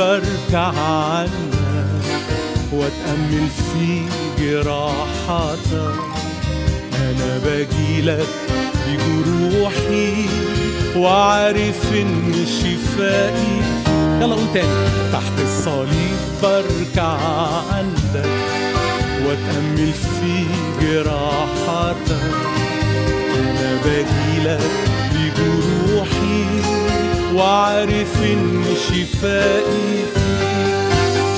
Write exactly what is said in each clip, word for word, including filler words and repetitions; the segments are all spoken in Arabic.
بركع عنك واتأمل في جراحاتك. أنا بجيلك بجروحي وعارف إن شفائي. يلا قول تاني. تحت الصليب بركع عندك واتأمل في جراحاتك. أنا بجيلك بجروحي وعارف إن شفائي فيك.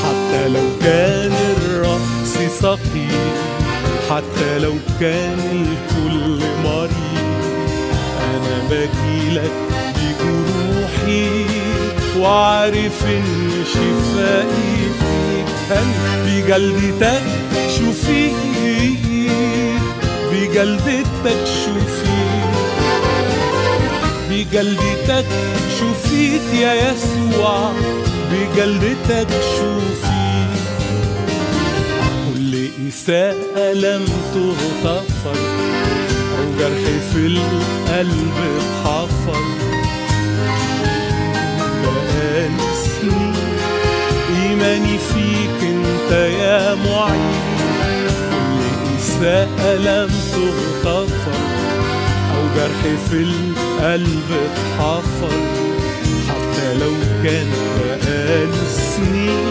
حتى لو كان الرأس ثقيل، حتى لو كان الكل مريض، أنا بجيلك بجروحي وعارف إن شفائي فيك. بجلدتك شوفيك، بجلدتك شوفيك، بجلدتك شوفيك يا يسوع، بجلدتك شوفيك. إساءة لم تغتفر أو جرح في القلب اتحفر، بقالي سنين إيماني فيك أنت يا معين. كل إساءة لم تغتفر أو جرح في القلب اتحفر، حتى لو كان بقالي سنين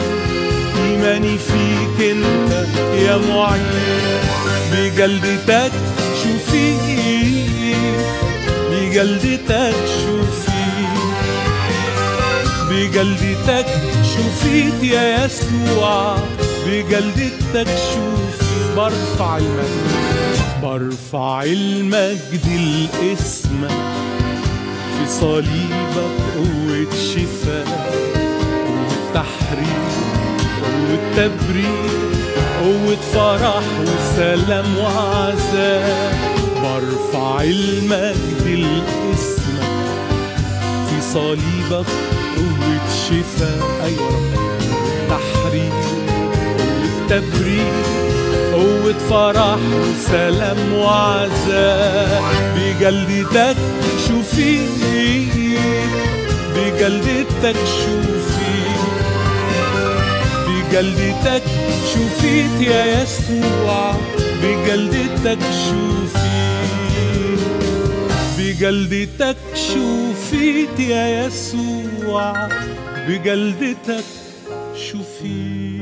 إيماني فيك أنت يا معين. بجلدتك شوفيك، بجلدتك شوفيك، بجلدتك شوفيك يا يسوع، بجلدتك شوفيك. برفع المجد، برفع المجد لاسمك، في صليبك قوة شفاء وتحرير والتبرير، قوة فرح وسلام وعزاء. برفع المجد لاسمك، في صليبك قوة شفاء، أيوة رب، تحرير والتبرير، قوة فرح وسلام وعزاء. بجلدتك شوفيك، بجلدتك شوفيك، بجلدتك شوفيك يا يسوع، بجلدتك شوفيك، بجلدتك شوفيك يا يسوع، بجلدتك شوفيك.